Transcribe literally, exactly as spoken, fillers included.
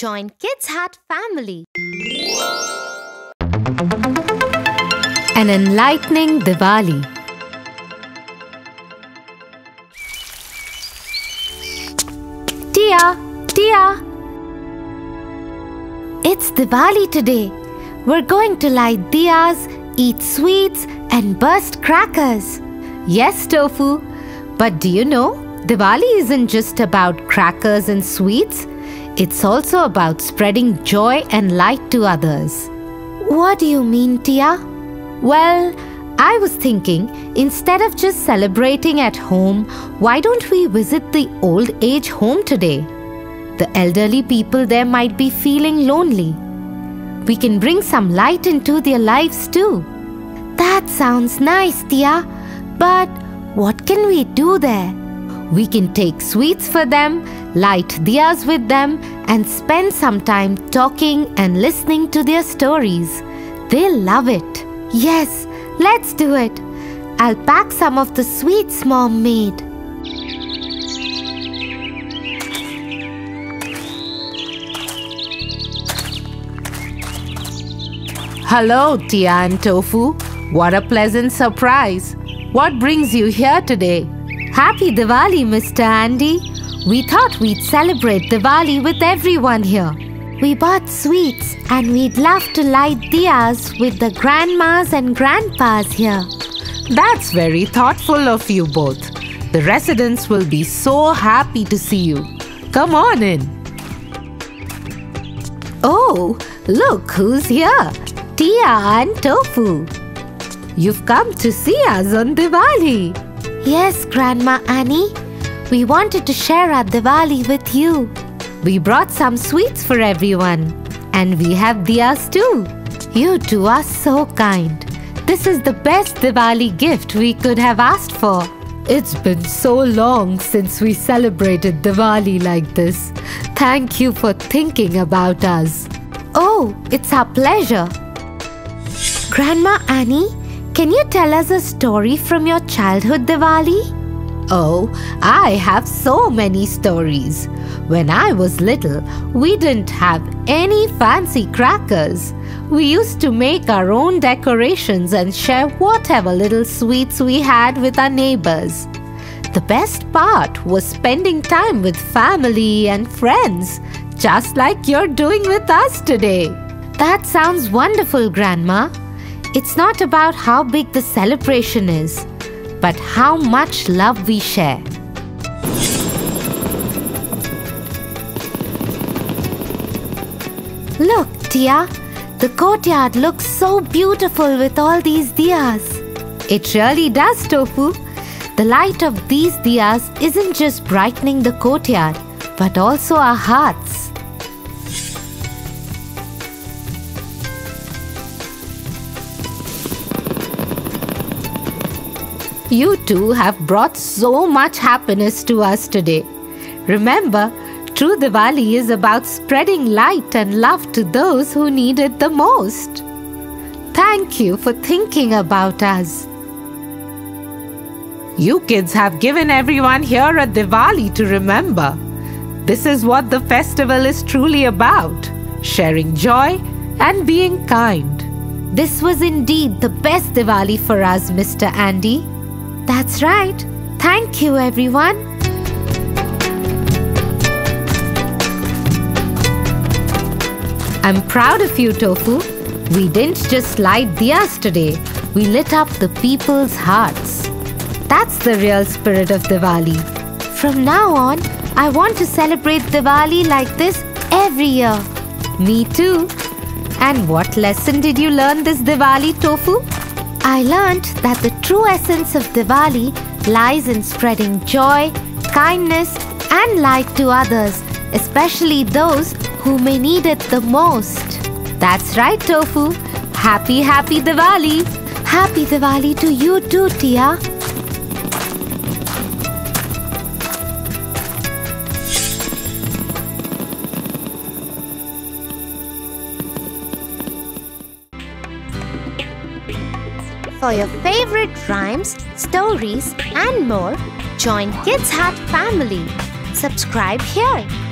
Join Kids Hut family. An enlightening Diwali. Tia, Tia. It's Diwali today. We're going to light diyas, eat sweets and burst crackers. Yes, Tofu. But do you know, Diwali isn't just about crackers and sweets. It's also about spreading joy and light to others. What do you mean, Tia? Well, I was thinking, instead of just celebrating at home, why don't we visit the old age home today? The elderly people there might be feeling lonely. We can bring some light into their lives too. That sounds nice, Tia. But what can we do there? We can take sweets for them, light diyas with them, and spend some time talking and listening to their stories. They'll love it. Yes, let's do it. I'll pack some of the sweets Mom made. Hello, Tia and Tofu. What a pleasant surprise. What brings you here today? Happy Diwali, Mister Andy. We thought we'd celebrate Diwali with everyone here. We bought sweets and we'd love to light diyas with the grandmas and grandpas here. That's very thoughtful of you both. The residents will be so happy to see you. Come on in. Oh, look who's here. Tia and Tofu. You've come to see us on Diwali. Yes, Grandma Annie. We wanted to share our Diwali with you. We brought some sweets for everyone. And we have diyas too. You two are so kind. This is the best Diwali gift we could have asked for. It's been so long since we celebrated Diwali like this. Thank you for thinking about us. Oh, it's our pleasure. Grandma Annie, can you tell us a story from your childhood Diwali? Oh, I have so many stories. When I was little, we didn't have any fancy crackers. We used to make our own decorations and share whatever little sweets we had with our neighbors. The best part was spending time with family and friends, just like you're doing with us today. That sounds wonderful, Grandma. It's not about how big the celebration is, but how much love we share. Look, Tia, the courtyard looks so beautiful with all these diyas. It really does, Tofu. The light of these diyas isn't just brightening the courtyard, but also our hearts. You two have brought so much happiness to us today. Remember, true Diwali is about spreading light and love to those who need it the most. Thank you for thinking about us. You kids have given everyone here a Diwali to remember. This is what the festival is truly about, sharing joy and being kind. This was indeed the best Diwali for us, Mister Andy. That's right. Thank you, everyone. I'm proud of you, Tofu. We didn't just light diyas today. We lit up the people's hearts. That's the real spirit of Diwali. From now on, I want to celebrate Diwali like this every year. Me too. And what lesson did you learn this Diwali, Tofu? I learned that the true essence of Diwali lies in spreading joy, kindness, and light to others, especially those who may need it the most. That's right, Tofu. Happy, happy Diwali. Happy Diwali to you too, Tia. For your favorite rhymes, stories, and more, join Kids Hut family. Subscribe here.